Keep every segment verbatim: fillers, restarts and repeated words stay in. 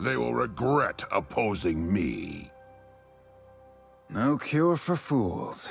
They will regret opposing me. No cure for fools.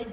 Red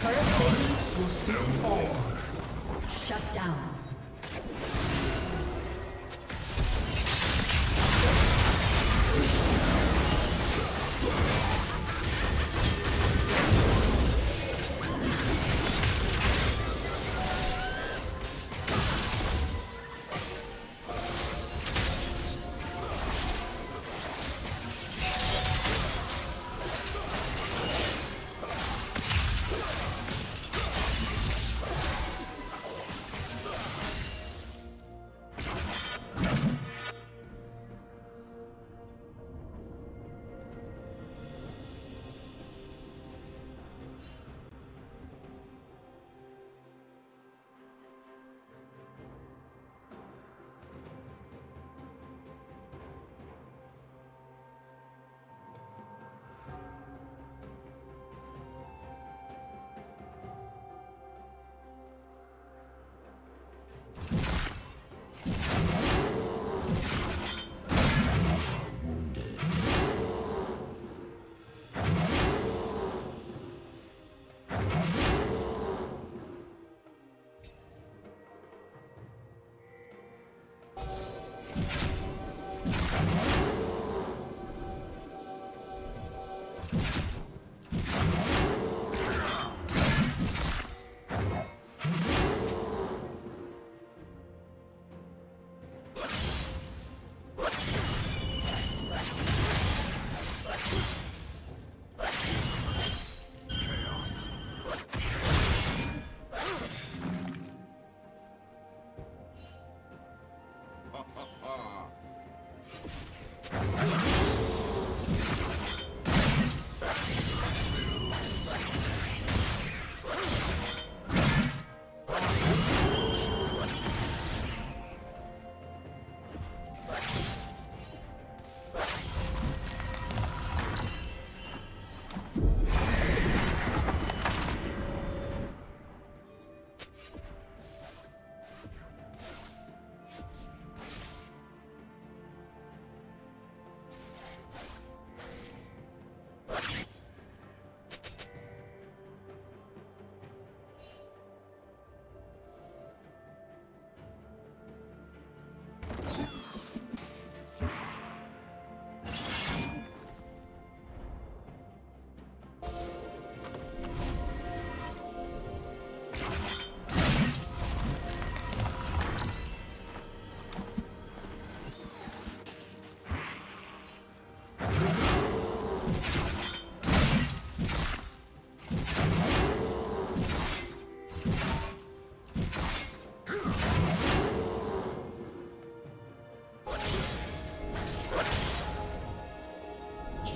Turret city will soon fall. Shut down.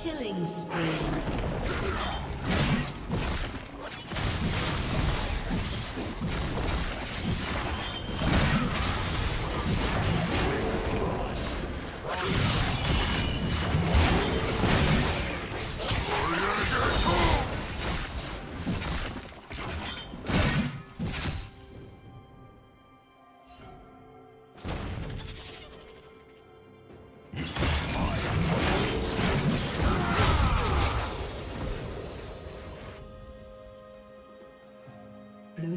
Killing spree. Blue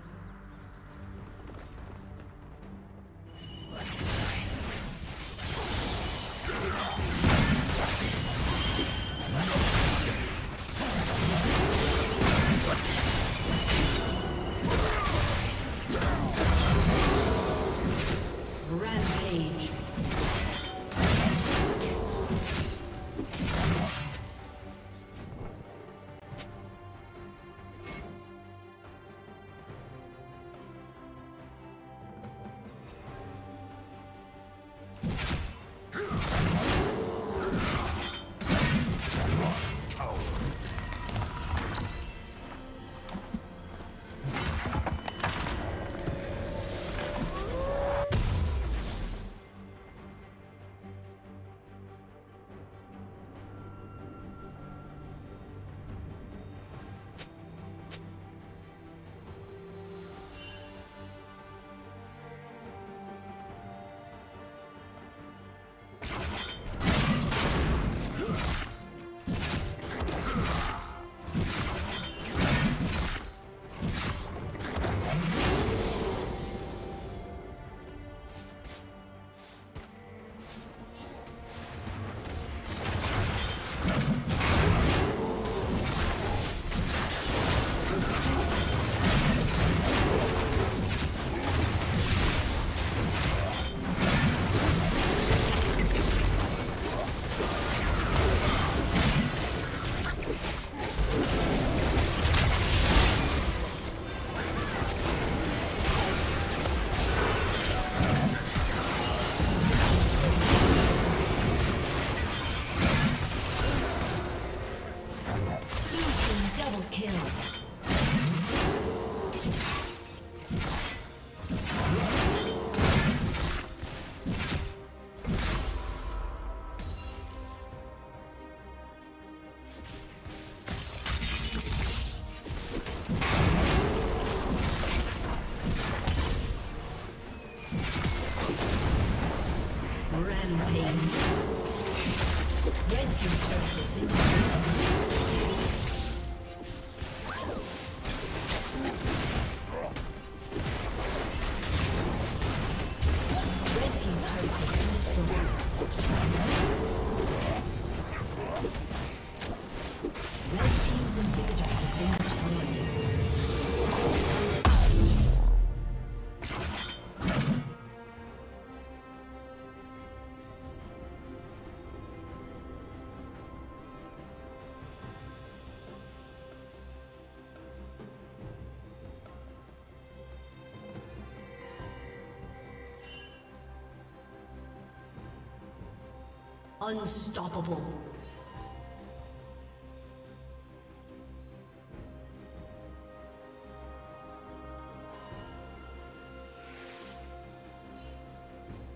Unstoppable.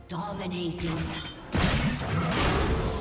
Dominating.